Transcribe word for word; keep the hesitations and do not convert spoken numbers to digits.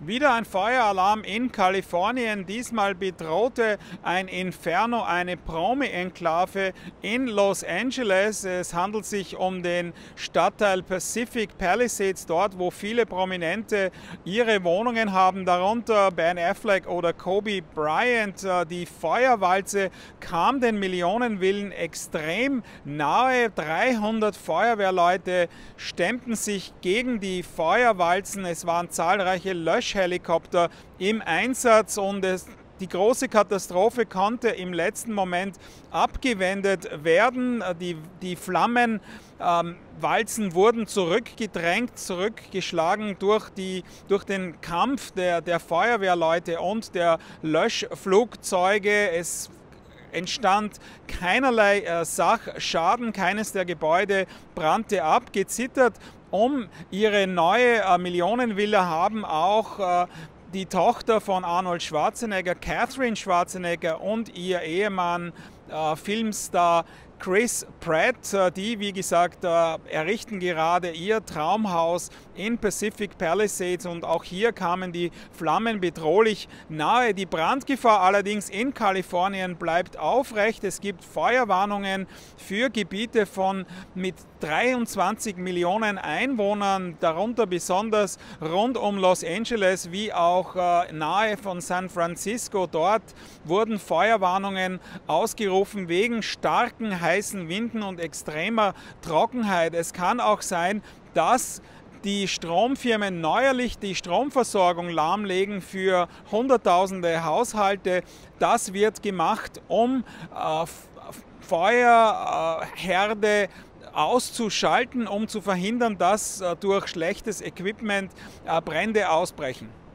Wieder ein Feueralarm in Kalifornien. Diesmal bedrohte ein Inferno eine Promi-Enklave in Los Angeles. Es handelt sich um den Stadtteil Pacific Palisades, dort wo viele Prominente ihre Wohnungen haben, darunter Ben Affleck oder Kobe Bryant. Die Feuerwalze kam den Millionenvillen extrem nahe. dreihundert Feuerwehrleute stemmten sich gegen die Feuerwalzen. Es waren zahlreiche Löschhelikopter im Einsatz und es, die große Katastrophe konnte im letzten Moment abgewendet werden. Die, die Flammen ähm, Walzen wurden zurückgedrängt, zurückgeschlagen durch, die, durch den Kampf der, der Feuerwehrleute und der Löschflugzeuge. Es entstand keinerlei äh, Sachschaden, keines der Gebäude brannte ab. Gezittert um ihre neue äh, Millionenvilla haben auch äh, die Tochter von Arnold Schwarzenegger, Catherine Schwarzenegger, und ihr Ehemann, äh, Filmstar Chris Pratt, äh, die, wie gesagt, äh, errichten gerade ihr Traumhaus in Pacific Palisades, und auch hier kamen die Flammen bedrohlich nahe. Die Brandgefahr allerdings in Kalifornien bleibt aufrecht. Es gibt Feuerwarnungen für Gebiete von mit dreiundzwanzig Millionen Einwohnern, darunter besonders rund um Los Angeles wie auch äh, nahe von San Francisco. Dort wurden Feuerwarnungen ausgerufen wegen starken heißen Winden und extremer Trockenheit. Es kann auch sein, dass die Stromfirmen neuerlich die Stromversorgung lahmlegen für hunderttausende Haushalte. Das wird gemacht, um äh, Feuerherde äh, auszuschalten, um zu verhindern, dass äh, durch schlechtes Equipment äh, Brände ausbrechen.